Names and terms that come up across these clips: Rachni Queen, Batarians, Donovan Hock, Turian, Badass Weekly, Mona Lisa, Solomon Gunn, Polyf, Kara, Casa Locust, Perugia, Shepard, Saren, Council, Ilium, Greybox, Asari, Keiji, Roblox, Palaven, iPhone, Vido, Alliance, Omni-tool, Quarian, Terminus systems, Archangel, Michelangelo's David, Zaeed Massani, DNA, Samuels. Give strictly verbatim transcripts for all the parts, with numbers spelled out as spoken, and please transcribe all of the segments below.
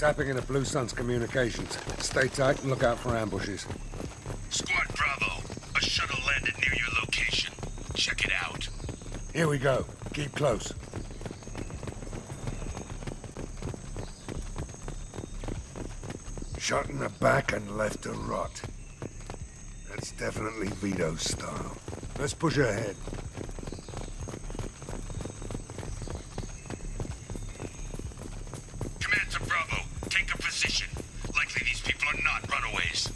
Tapping into Blue Suns communications. Stay tight and look out for ambushes. Squad Bravo, a shuttle landed near your location. Check it out. Here we go. Keep close. Shot in the back and left to rot. That's definitely Vido's style. Let's push ahead. Command to Bravo, take a position. Likely these people are not runaways.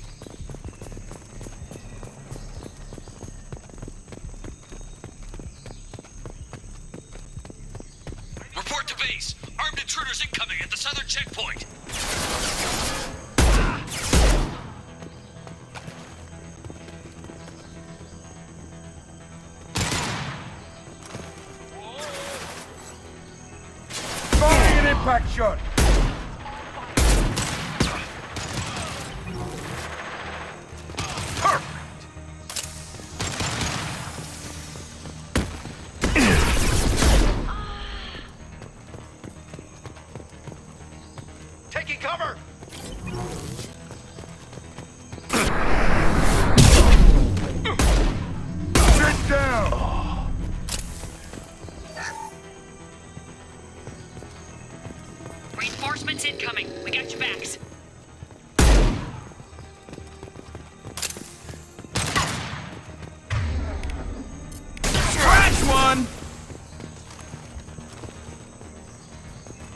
Report to base. Armed intruders incoming at the southern checkpoint. Impact shot. Perfect. Taking cover. Sit down. Reinforcements incoming. We got your backs. Scratch one!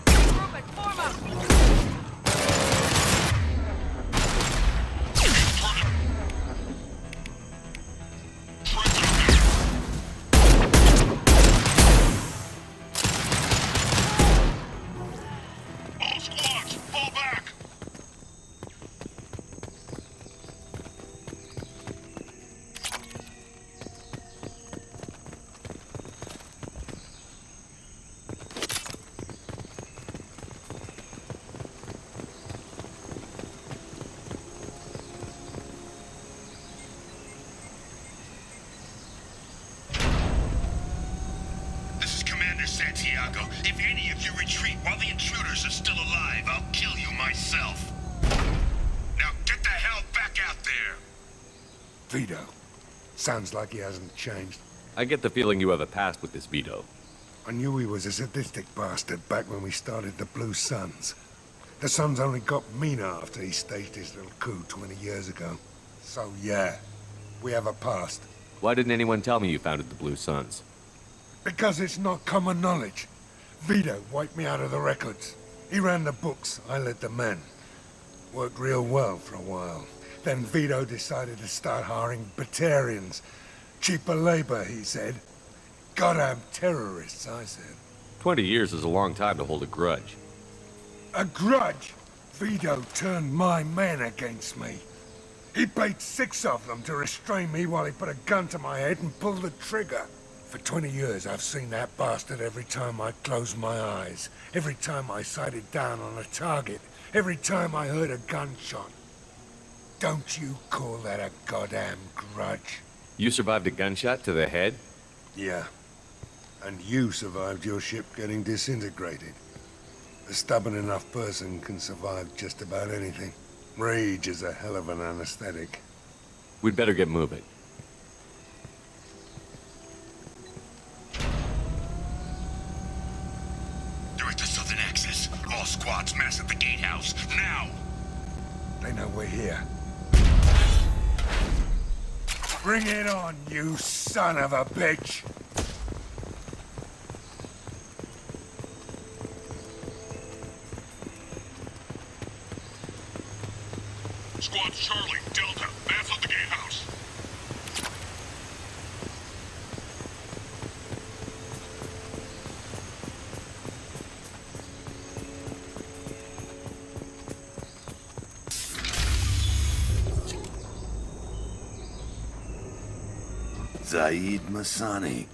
Grouping, form up! All squads, fall back! This is Commander Santiago. If any of you retreat while the intruders are still alive, I'll kill you myself. Now get the hell back out there! Vido. Sounds like he hasn't changed. I get the feeling you have a past with this Vido. I knew he was a sadistic bastard back when we started the Blue Suns. The Suns only got meaner after he staged his little coup twenty years ago. So yeah, we have a past. Why didn't anyone tell me you founded the Blue Suns? Because it's not common knowledge. Vido wiped me out of the records. He ran the books, I led the men. Worked real well for a while. Then Vido decided to start hiring Batarians. Cheaper labor, he said. Goddamn terrorists, I said. Twenty years is a long time to hold a grudge. A grudge? Vido turned my men against me. He paid six of them to restrain me while he put a gun to my head and pulled the trigger. For twenty years, I've seen that bastard every time I closed my eyes, every time I sighted down on a target, every time I heard a gunshot. Don't you call that a goddamn grudge? You survived a gunshot to the head? Yeah. And you survived your ship getting disintegrated. A stubborn enough person can survive just about anything. Rage is a hell of an anesthetic. We'd better get moving. All squads mass at the gatehouse, now! They know we're here. Bring it on, you son of a bitch! Squad Charlie, Delta, mass at the gatehouse. Zaeed Massani,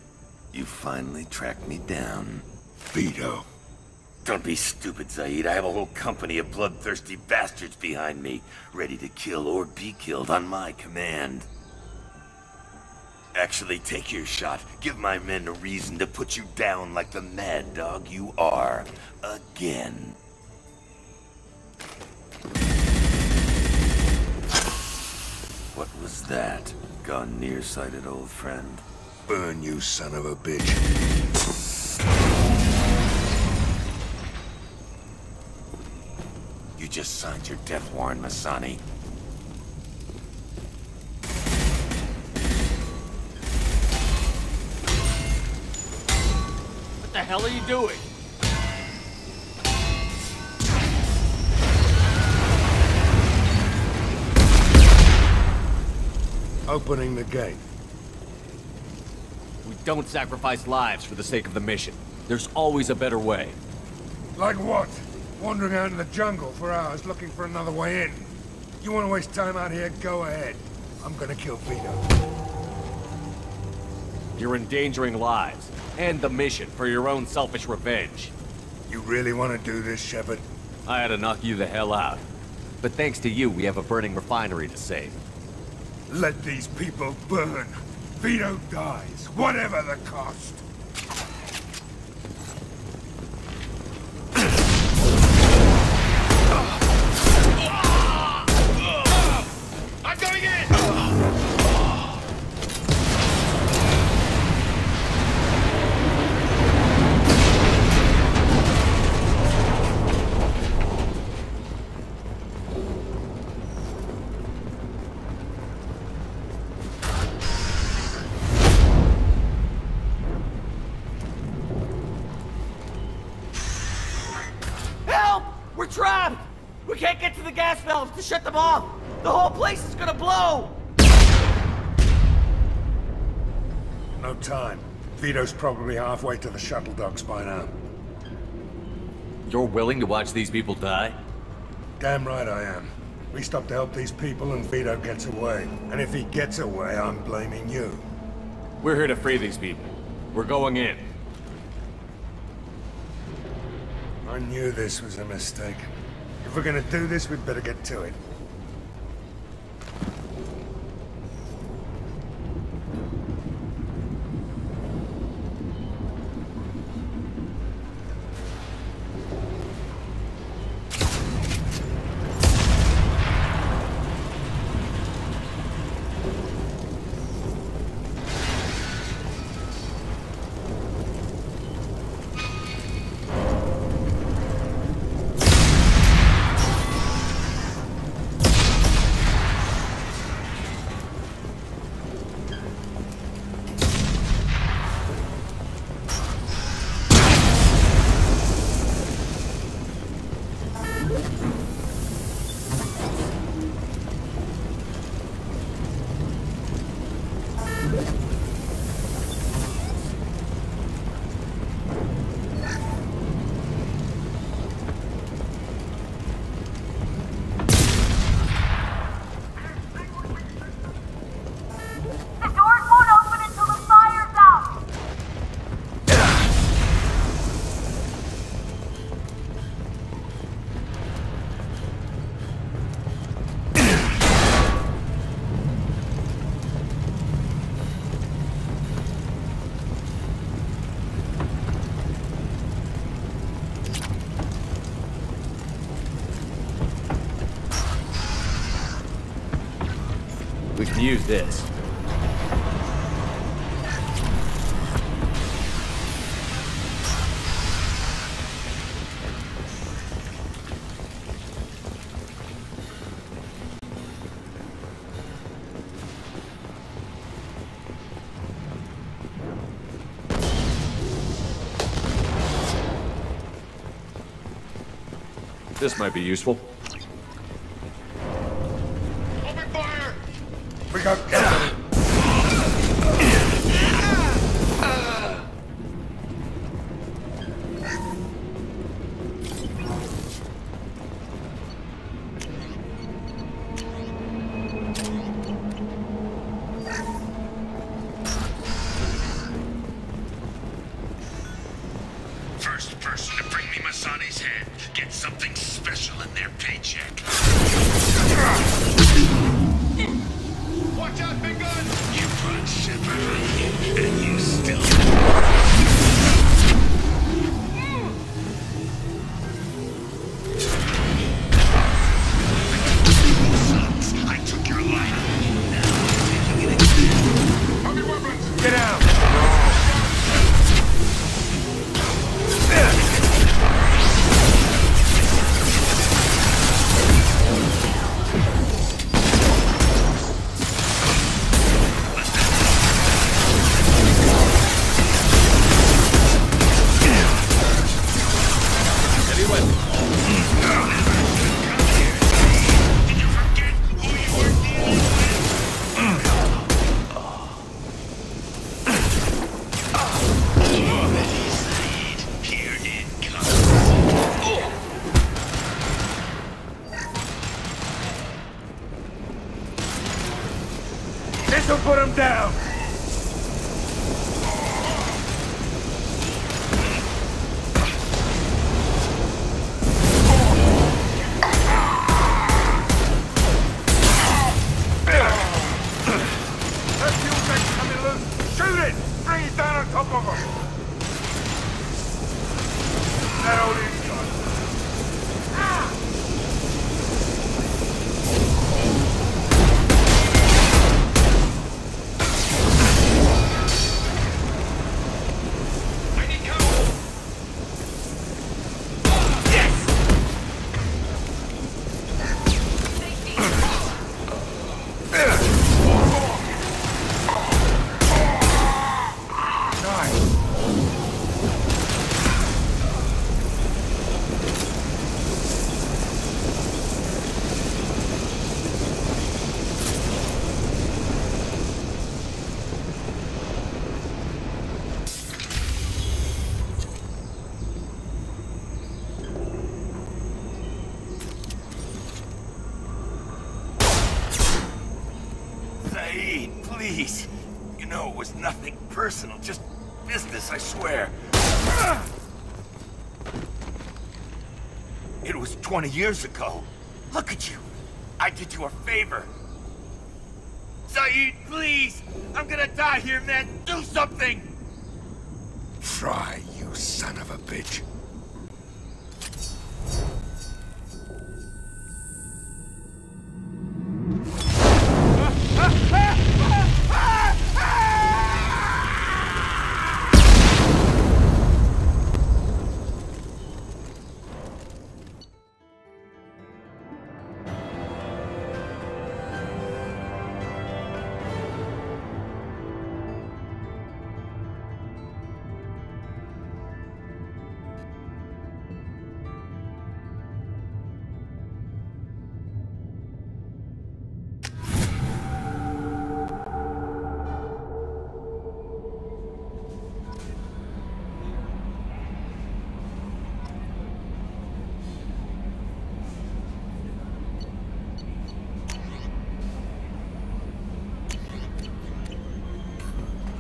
you finally tracked me down. Vido. Don't be stupid, Zaeed. I have a whole company of bloodthirsty bastards behind me, ready to kill or be killed on my command. Actually, take your shot. Give my men a reason to put you down like the mad dog you are. Again. What was that? Gone nearsighted, old friend. Burn, you son of a bitch. You just signed your death warrant, Massani. What the hell are you doing? Opening the gate. We don't sacrifice lives for the sake of the mission. There's always a better way. Like what? Wandering out in the jungle for hours looking for another way in. You want to waste time out here, go ahead. I'm gonna kill Vido. You're endangering lives, and the mission, for your own selfish revenge. You really want to do this, Shepard? I had to knock you the hell out. But thanks to you, we have a burning refinery to save. Let these people burn. Vido dies, whatever the cost. To shut them off! The whole place is gonna blow! No time. Vito's probably halfway to the shuttle docks by now. You're willing to watch these people die? Damn right I am. We stop to help these people and Vido gets away. And if he gets away, I'm blaming you. We're here to free these people. We're going in. I knew this was a mistake. If we're gonna do this, we'd better get to it. Use this. This might be useful. down! Please. You know, it was nothing personal, just business, I swear. It was twenty years ago. Look at you. I did you a favor. Zaeed, please. I'm gonna die here, man. Do something. Try, you son of a bitch.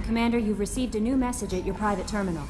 Commander, you've received a new message at your private terminal.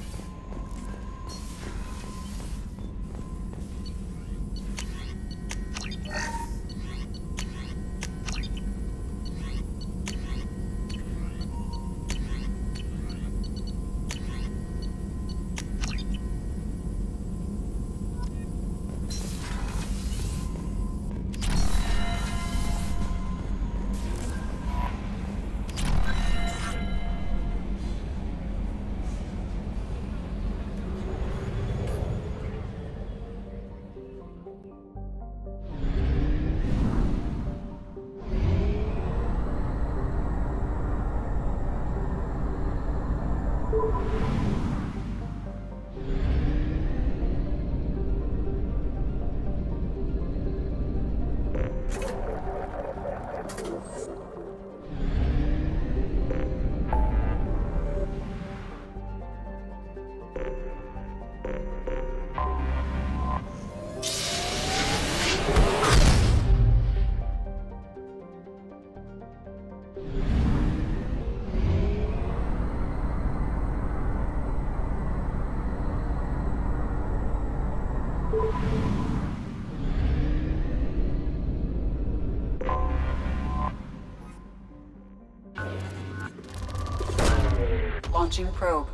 Launching probe.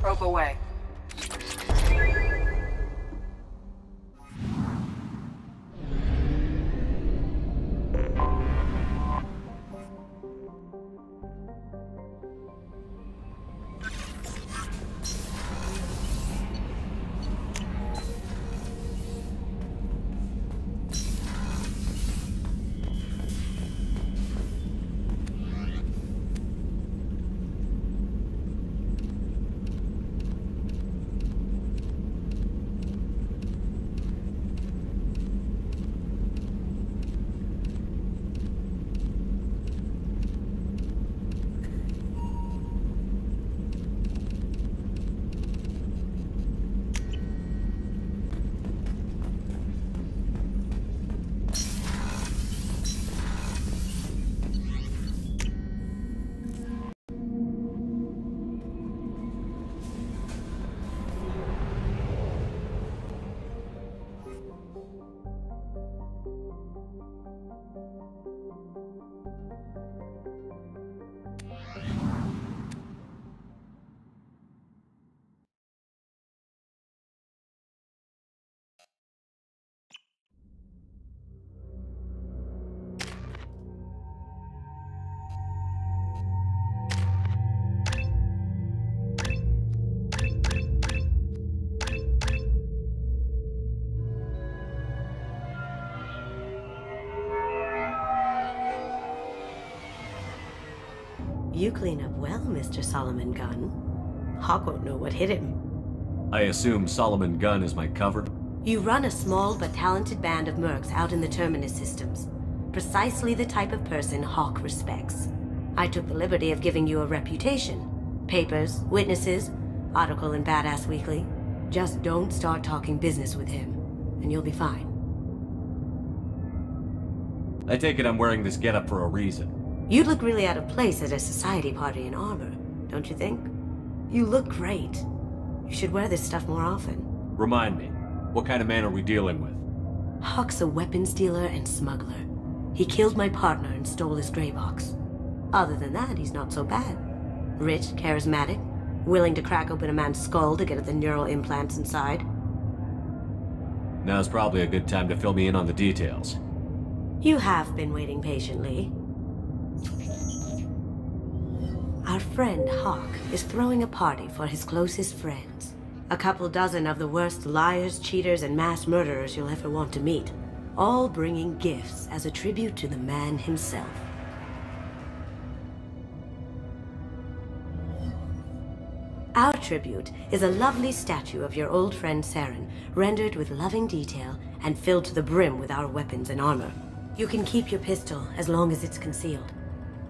Probe away. You clean up well, Mister Solomon Gunn. Hawk won't know what hit him. I assume Solomon Gunn is my cover? You run a small but talented band of mercs out in the Terminus systems. Precisely the type of person Hawk respects. I took the liberty of giving you a reputation. Papers, witnesses, article in Badass Weekly. Just don't start talking business with him, and you'll be fine. I take it I'm wearing this getup for a reason. You'd look really out of place at a society party in armor, don't you think? You look great. You should wear this stuff more often. Remind me, what kind of man are we dealing with? Hawk's a weapons dealer and smuggler. He killed my partner and stole his Greybox. Other than that, he's not so bad. Rich, charismatic, willing to crack open a man's skull to get at the neural implants inside. Now's probably a good time to fill me in on the details. You have been waiting patiently. Our friend Hawk is throwing a party for his closest friends. A couple dozen of the worst liars, cheaters, and mass murderers you'll ever want to meet. All bringing gifts as a tribute to the man himself. Our tribute is a lovely statue of your old friend Saren, rendered with loving detail and filled to the brim with our weapons and armor. You can keep your pistol as long as it's concealed.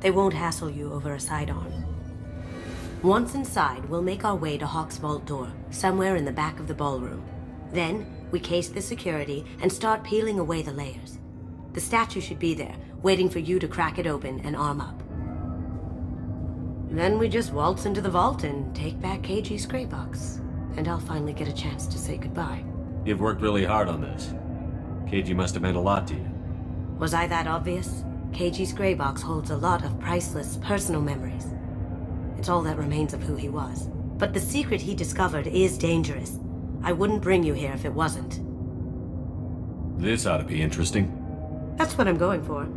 They won't hassle you over a sidearm. Once inside, we'll make our way to Hawk's vault door, somewhere in the back of the ballroom. Then, we case the security and start peeling away the layers. The statue should be there, waiting for you to crack it open and arm up. Then we just waltz into the vault and take back K G's Greybox. And I'll finally get a chance to say goodbye. You've worked really hard on this. K G must have meant a lot to you. Was I that obvious? K G's Greybox holds a lot of priceless personal memories. It's all that remains of who he was. But the secret he discovered is dangerous. I wouldn't bring you here if it wasn't. This ought to be interesting. That's what I'm going for.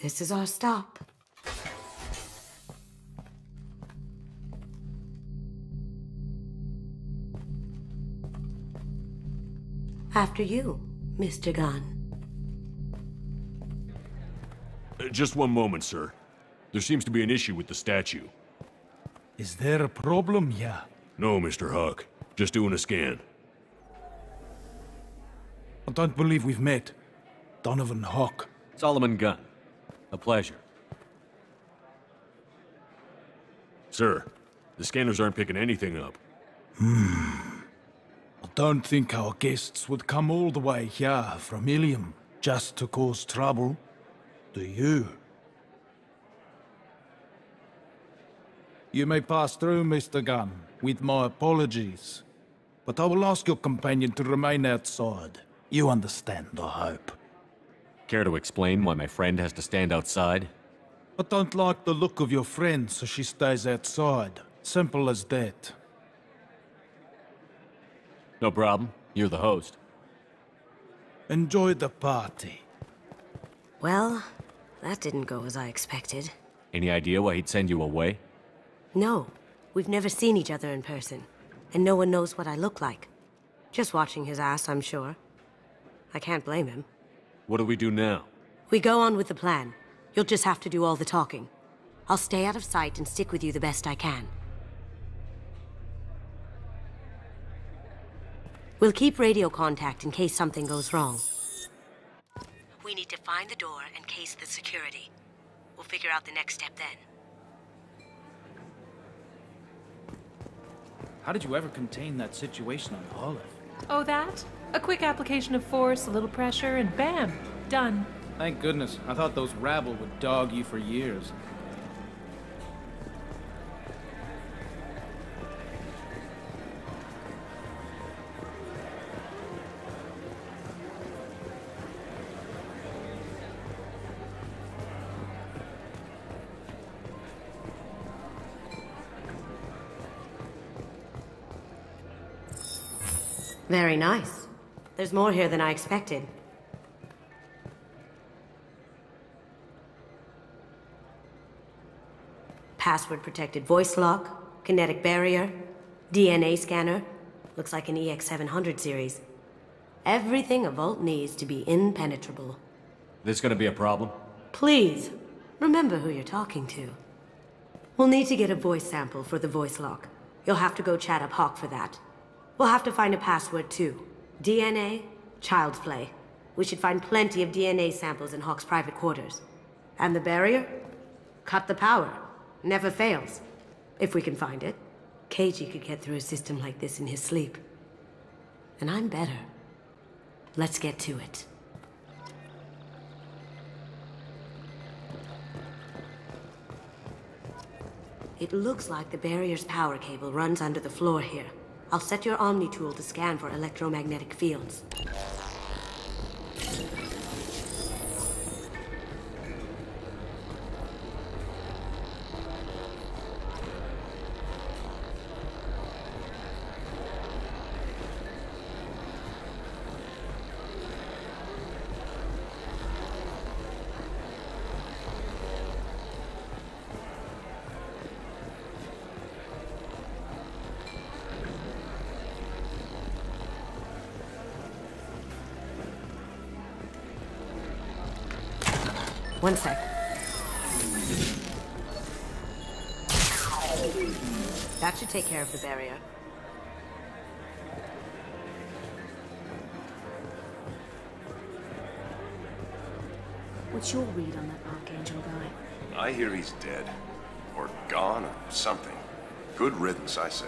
This is our stop. After you, Mister Gunn. Just one moment, sir. There seems to be an issue with the statue. Is there a problem, yeah? No, Mister Hock. Just doing a scan. I don't believe we've met. Donovan Hock. Solomon Gunn. A pleasure. Sir, the scanners aren't picking anything up. Hmm. I don't think our guests would come all the way here from Ilium just to cause trouble, do you? You may pass through, Mister Gunn, with my apologies, but I will ask your companion to remain outside. You understand, I hope. Care to explain why my friend has to stand outside? I don't like the look of your friend, so she stays outside. Simple as that. No problem. You're the host. Enjoy the party. Well, that didn't go as I expected. Any idea why he'd send you away? No. We've never seen each other in person, and no one knows what I look like. Just watching his ass, I'm sure. I can't blame him. What do we do now? We go on with the plan. You'll just have to do all the talking. I'll stay out of sight and stick with you the best I can. We'll keep radio contact in case something goes wrong. We need to find the door and case the security. We'll figure out the next step then. How did you ever contain that situation on Polyf? Oh, that? A quick application of force, a little pressure, and bam! Done. Thank goodness. I thought those rabble would dog you for years. Very nice. There's more here than I expected. Password-protected voice lock, kinetic barrier, D N A scanner, Looks like an E X seven hundred series. Everything a vault needs to be impenetrable. This gonna be a problem? Please, remember who you're talking to. We'll need to get a voice sample for the voice lock. You'll have to go chat up Hawk for that. We'll have to find a password too. D N A, child's play. We should find plenty of D N A samples in Hawk's private quarters. And the barrier? Cut the power. Never fails. If we can find it. Keiji could get through a system like this in his sleep. And I'm better. Let's get to it. It looks like the barrier's power cable runs under the floor here. I'll set your Omni-tool to scan for electromagnetic fields. One sec. That should take care of the barrier. What's your read on that Archangel guy? I hear he's dead. Or gone, or something. Good riddance, I say.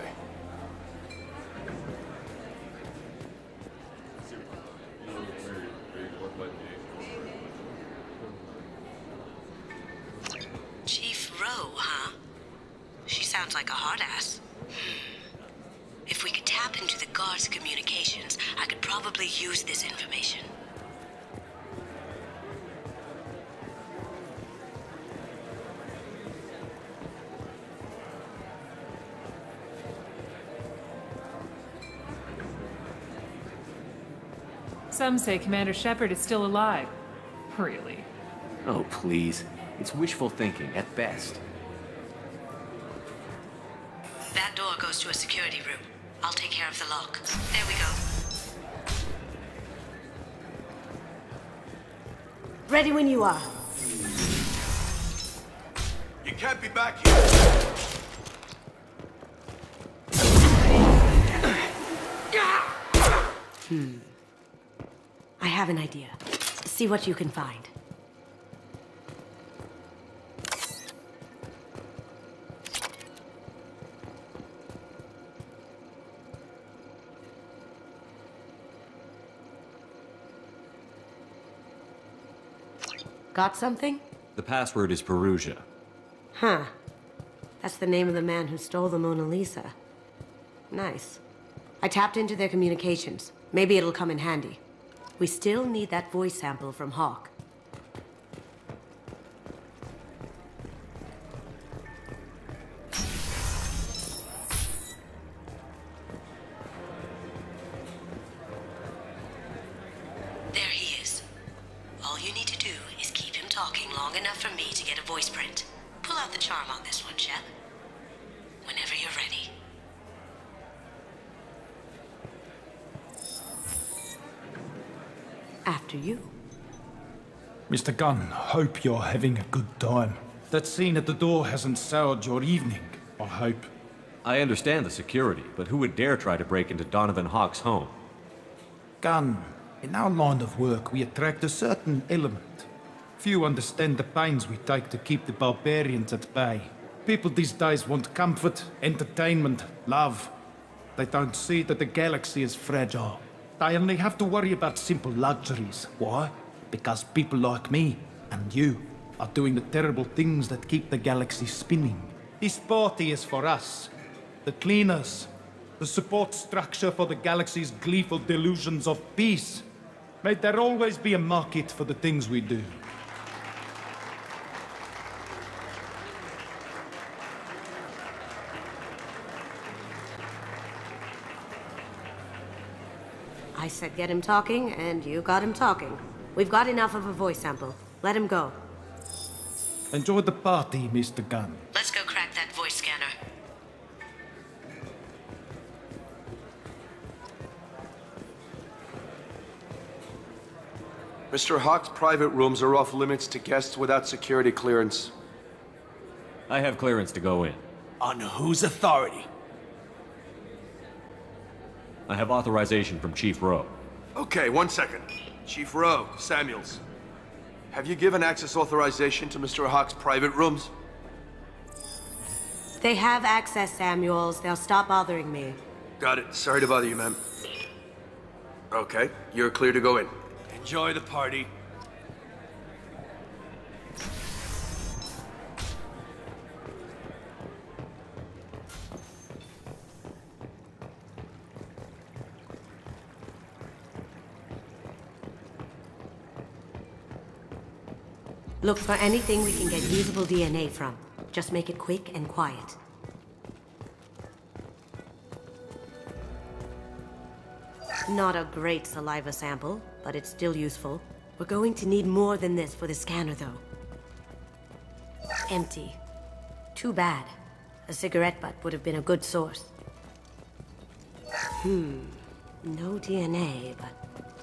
Some say Commander Shepard is still alive. Really? Oh, please. It's wishful thinking, at best. That door goes to a security room. I'll take care of the lock. There we go. Ready when you are. You can't be back here! Hmm. I have an idea. See what you can find. Got something? The password is Perugia. Huh. That's the name of the man who stole the Mona Lisa. Nice. I tapped into their communications. Maybe it'll come in handy. We still need that voice sample from Hawk. There he is. All you need to do is keep him talking long enough for me to get a voice print. Pull out the charm on this one, Shep. Whenever you're ready. After you. Mister Gunn, hope you're having a good time. That scene at the door hasn't soured your evening, I hope. I understand the security, but who would dare try to break into Donovan Hock's home? Gunn, in our line of work we attract a certain element. Few understand the pains we take to keep the barbarians at bay. People these days want comfort, entertainment, love. They don't see that the galaxy is fragile. I only have to worry about simple luxuries. Why? Because people like me, and you, are doing the terrible things that keep the galaxy spinning. This party is for us, the cleaners, the support structure for the galaxy's gleeful delusions of peace. May there always be a market for the things we do. I said get him talking, and you got him talking. We've got enough of a voice sample. Let him go. Enjoy the party, Mister Gunn. Let's go crack that voice scanner. Mister Hock's private rooms are off limits to guests without security clearance. I have clearance to go in. On whose authority? I have authorization from Chief Rowe. Okay, one second. Chief Rowe, Samuels. Have you given access authorization to Mister Hock's private rooms? They have access, Samuels. They'll stop bothering me. Got it. Sorry to bother you, ma'am. Okay, you're clear to go in. Enjoy the party. Look for anything we can get usable D N A from. Just make it quick and quiet. Not a great saliva sample, but it's still useful. We're going to need more than this for the scanner, though. Empty. Too bad. A cigarette butt would have been a good source. Hmm. No D N A, but...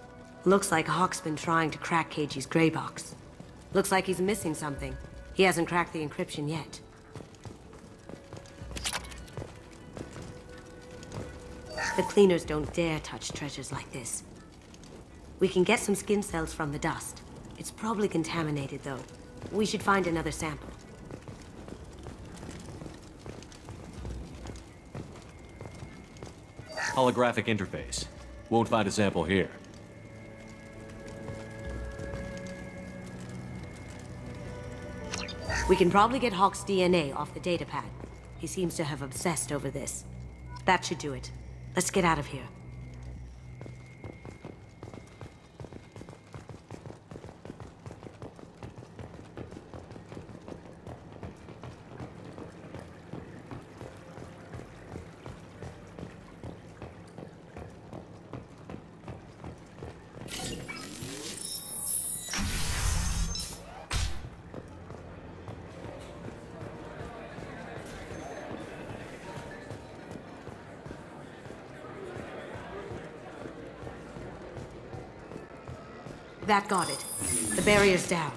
Looks like Hawk's been trying to crack Keiji's grey box. Looks like he's missing something. He hasn't cracked the encryption yet. The cleaners don't dare touch treasures like this. We can get some skin cells from the dust. It's probably contaminated, though. We should find another sample. Holographic interface. Won't find a sample here. We can probably get Hawk's D N A off the datapad. He seems to have obsessed over this. That should do it. Let's get out of here. That got it. The barrier's down.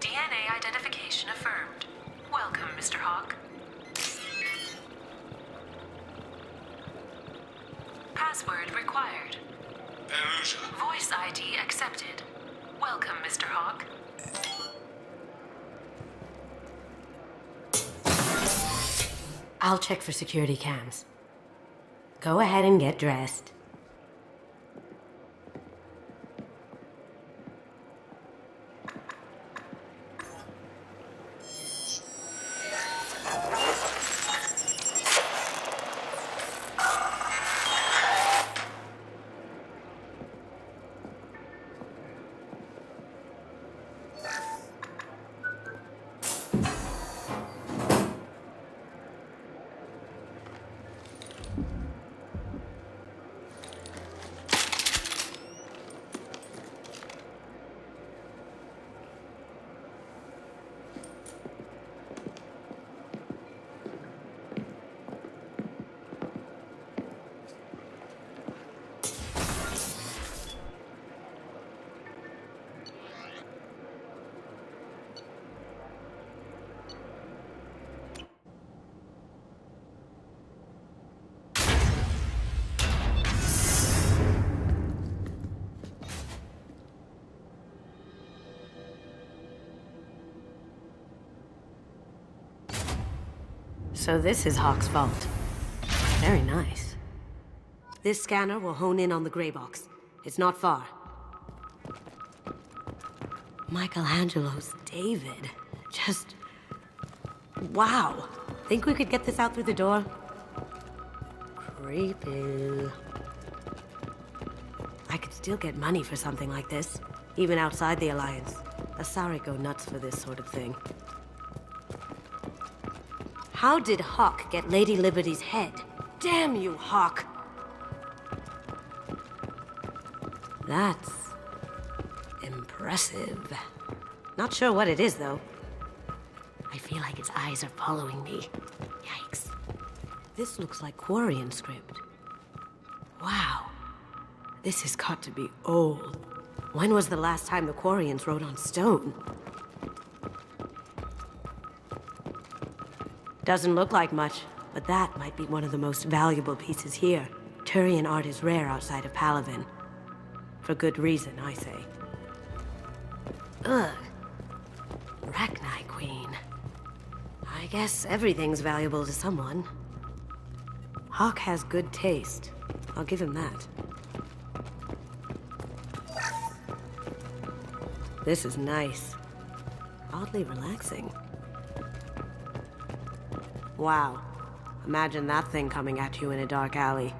D N A identification affirmed. Welcome, Mister Hawk. Password required. Perugia. Voice I D accepted. Welcome, Mister Hawk. I'll check for security cams. Go ahead and get dressed. So this is Hawk's vault. Very nice. This scanner will hone in on the grey box. It's not far. Michelangelo's David. Just... wow. Think we could get this out through the door? Creepy. I could still get money for something like this. Even outside the Alliance. Asari go nuts for this sort of thing. How did Hawk get Lady Liberty's head? Damn you, Hawk! That's... impressive. Not sure what it is, though. I feel like its eyes are following me. Yikes. This looks like Quarian script. Wow. This has got to be old. When was the last time the Quarians rode on stone? Doesn't look like much, but that might be one of the most valuable pieces here. Turian art is rare outside of Palaven. For good reason, I say. Ugh. Rachni Queen. I guess everything's valuable to someone. Hawk has good taste. I'll give him that. This is nice. Oddly relaxing. Wow. Imagine that thing coming at you in a dark alley.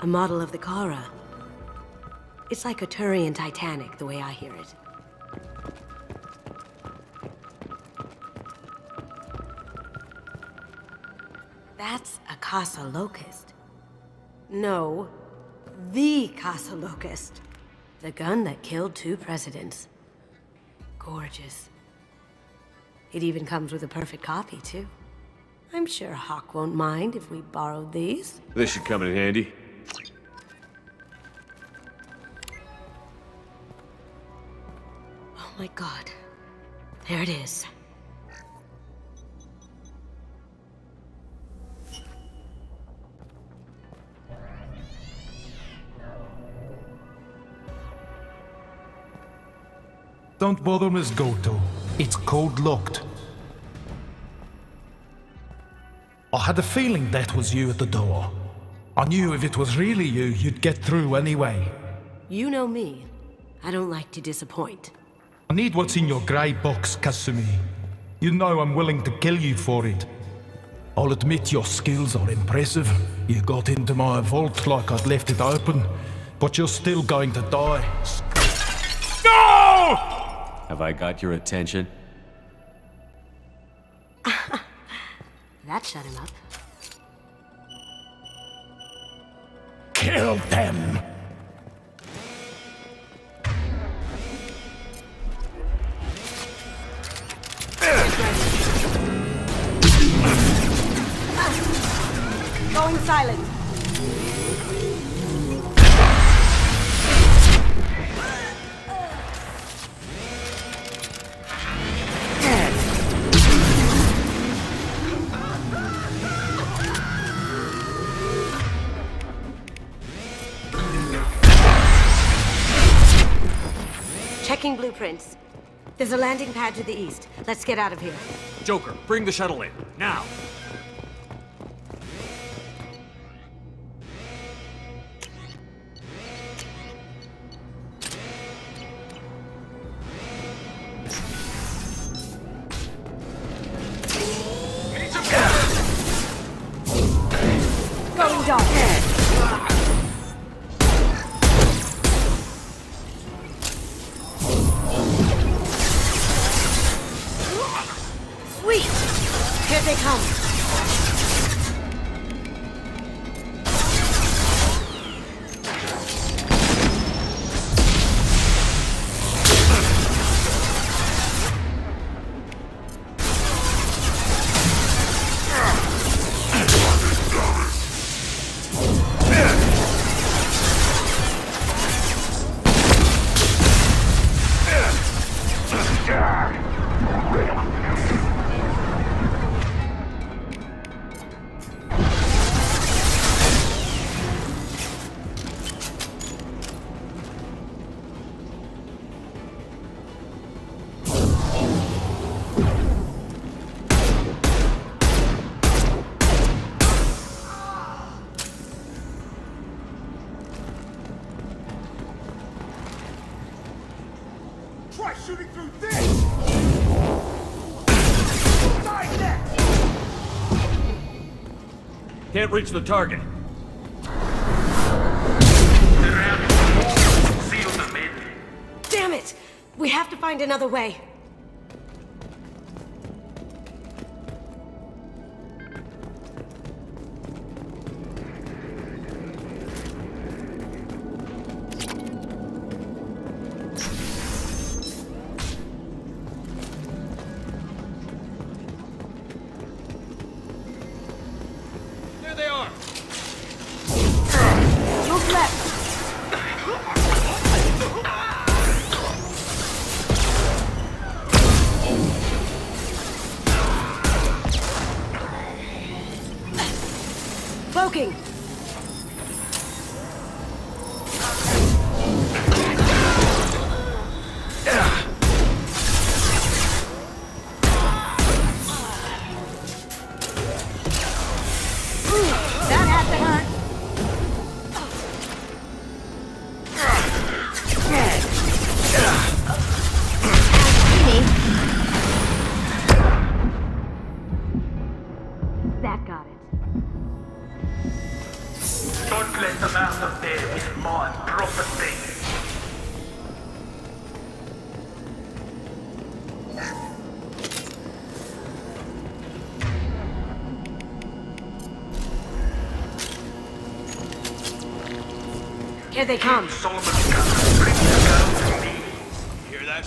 A model of the Kara. It's like a Turian Titanic, the way I hear it. That's a Casa Locust. No, the Casa Locust. The gun that killed two presidents. Gorgeous. It even comes with a perfect copy, too. I'm sure Hawk won't mind if we borrowed these. This should come in handy. Oh my God. There it is. Don't bother, Miss Goto. It's code locked. I had a feeling that was you at the door. I knew if it was really you, you'd get through anyway. You know me. I don't like to disappoint. I need what's in your grey box, Kasumi. You know I'm willing to kill you for it. I'll admit your skills are impressive. You got into my vault like I'd left it open, but you're still going to die. No! Have I got your attention? That shut him up. Kill them! Going silent. Checking blueprints. There's a landing pad to the east. Let's get out of here. Joker, bring the shuttle in. Now! Can't reach the target. Seal them in. Damn it! We have to find another way. There they are! Here they come. Solomon Gunn, bring the gun to me. Hear that?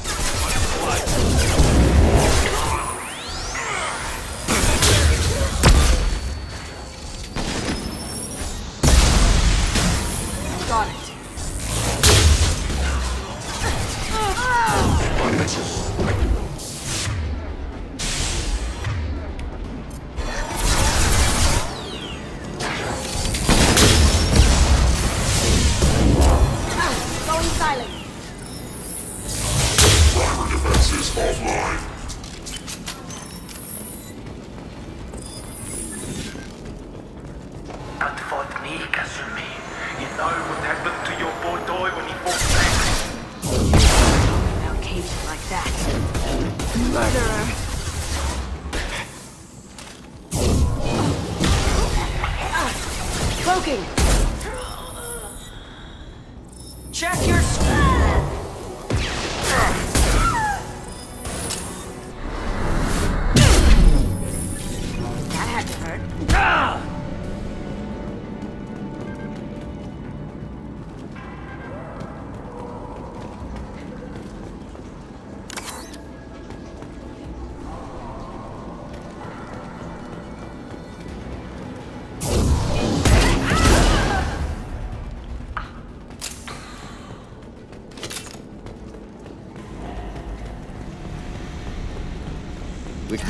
Got it. One bitches.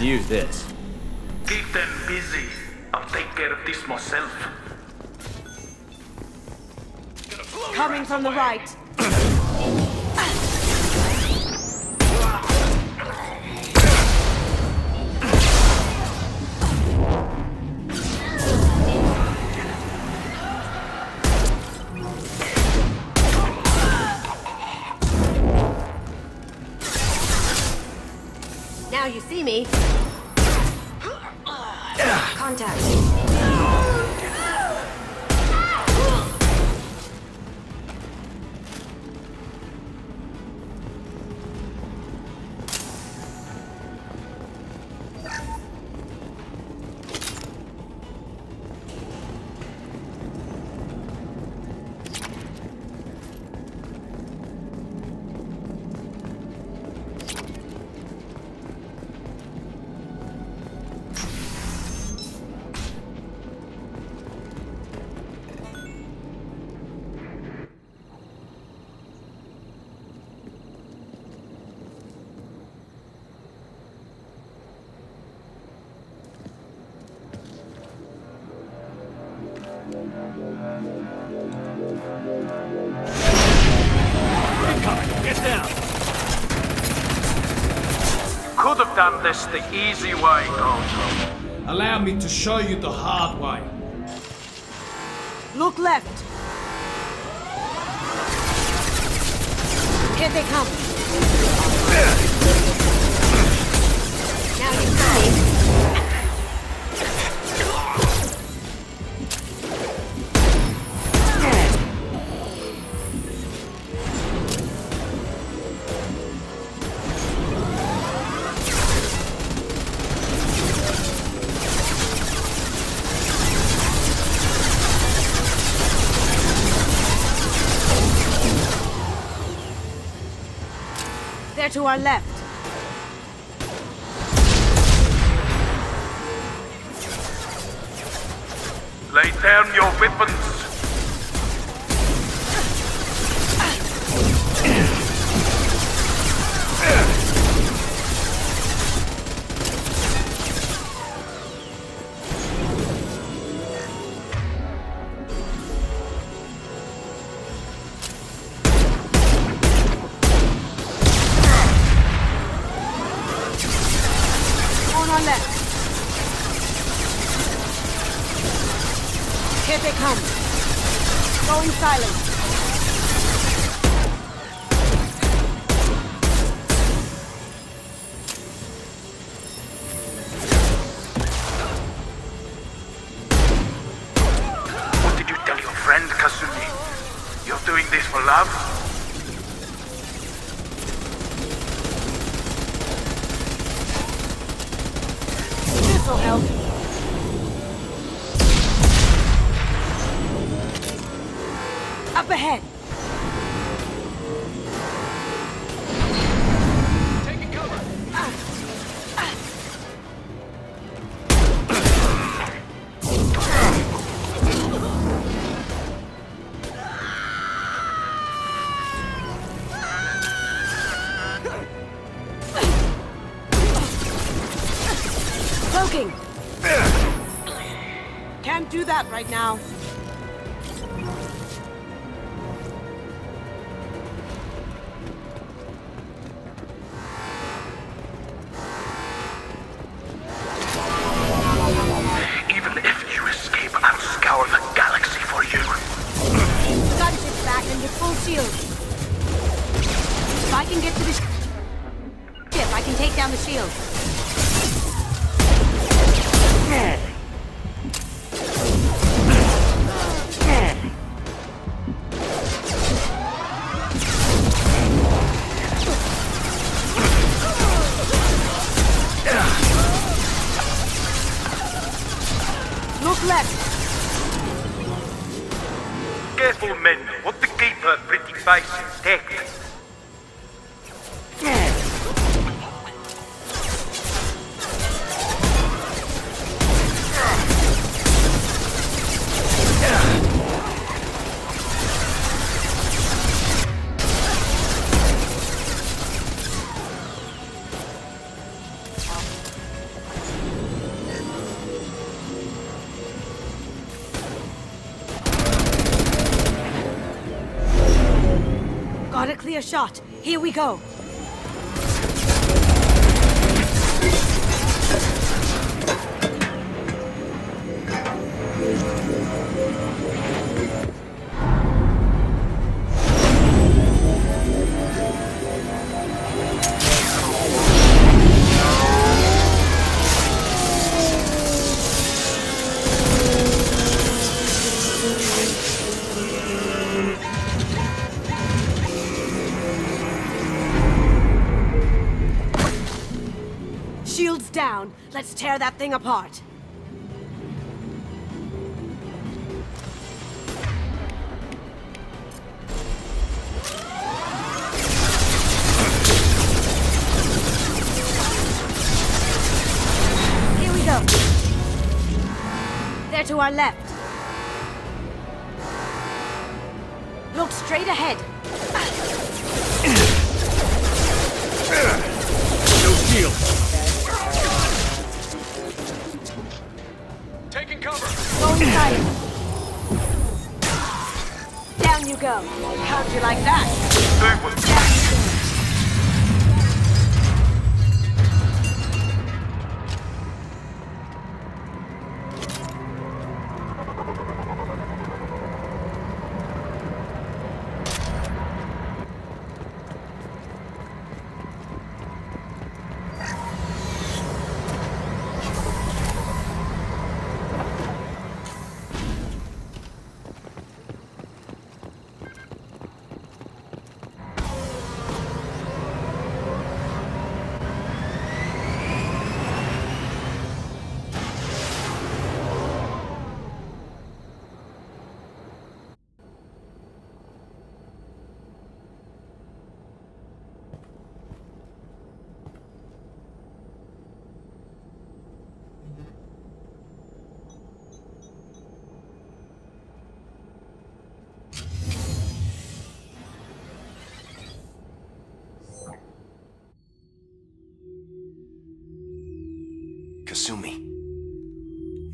Use this. Keep them busy. I'll take care of this myself. Coming from the right. Now you see me. Done this the easy way, Goto. Allow me to show you the hard way. Look left. Here they come. Now you to our left. Lay down your weapons. Up ahead! Looking! Can't do that right now. A shot. Here we go. Let's tear that thing apart. Here we go. They're to our left. Look straight ahead. Go. How'd you like that? That was Kasumi,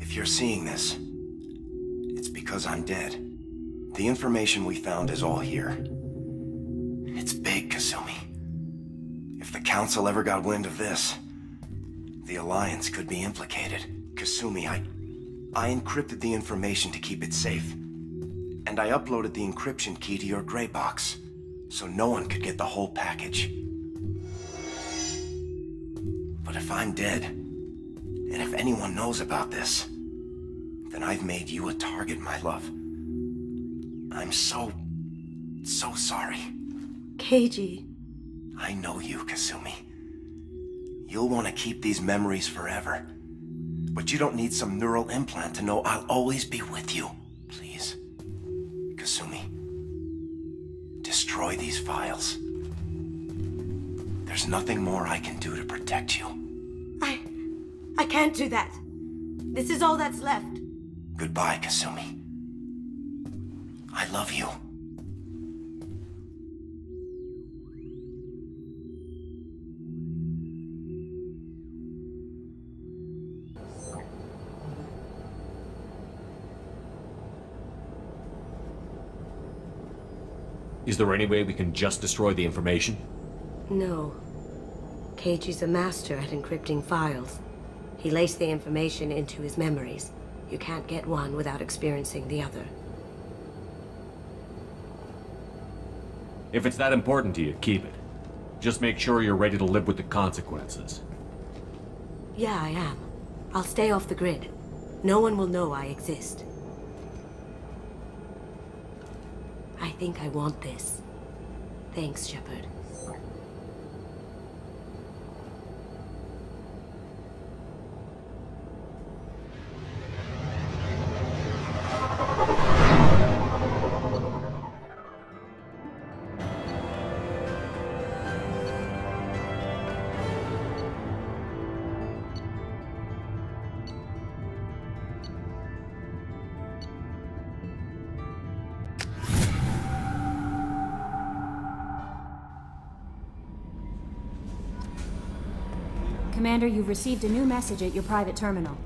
if you're seeing this, it's because I'm dead. The information we found is all here. It's big, Kasumi. If the Council ever got wind of this, the Alliance could be implicated. Kasumi, I... I encrypted the information to keep it safe. And I uploaded the encryption key to your Greybox, so no one could get the whole package. But if I'm dead, and if anyone knows about this, then I've made you a target, my love. I'm so, so sorry. Keiji. I know you, Kasumi. You'll want to keep these memories forever. But you don't need some neural implant to know I'll always be with you. Please, Kasumi, destroy these files. There's nothing more I can do to protect you. I can't do that. This is all that's left. Goodbye, Kasumi. I love you. Is there any way we can just destroy the information? No. Keiji's a master at encrypting files. He laced the information into his memories. You can't get one without experiencing the other. If it's that important to you, keep it. Just make sure you're ready to live with the consequences. Yeah, I am. I'll stay off the grid. No one will know I exist. I think I want this. Thanks, Shepard. Commander, you've received a new message at your private terminal.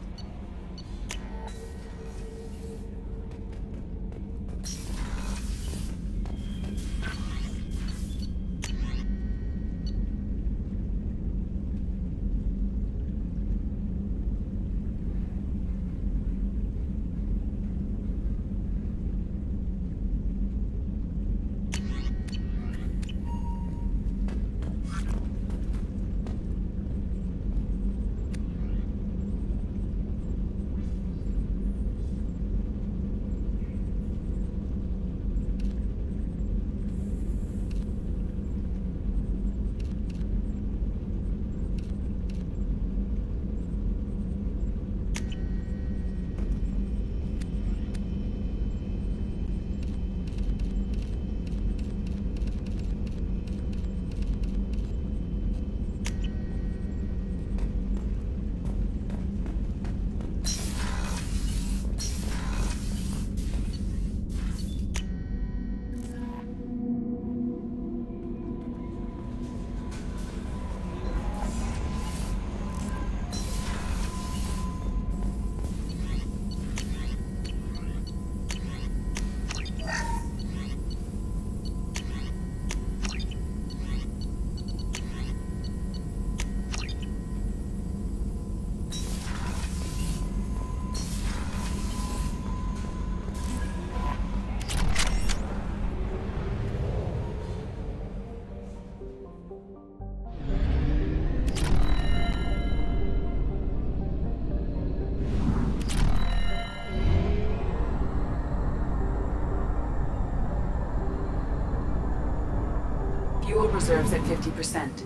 Reserves at fifty percent.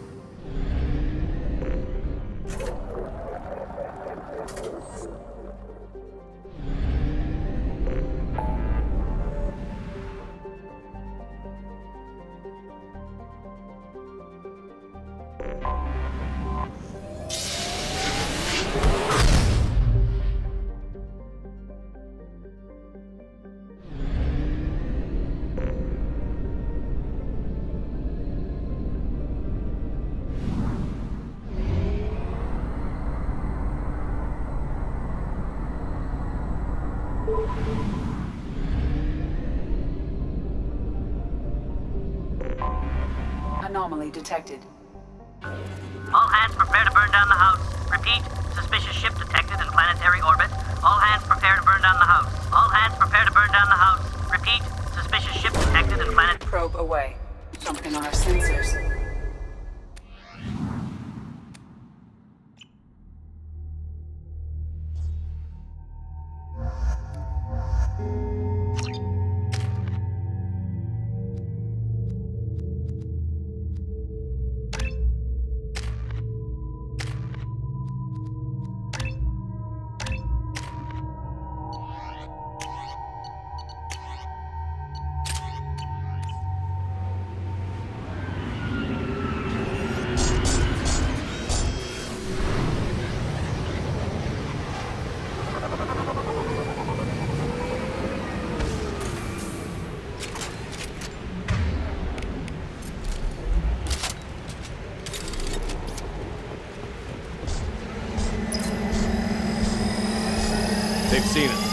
Anomaly detected. All hands prepare to burn down the house. Repeat, suspicious ship detected in planetary orbit. All hands prepare to burn down the house. All hands prepare to burn down the house. Repeat, suspicious ship detected in planet... Probe away. Something on our sensors. Seen it.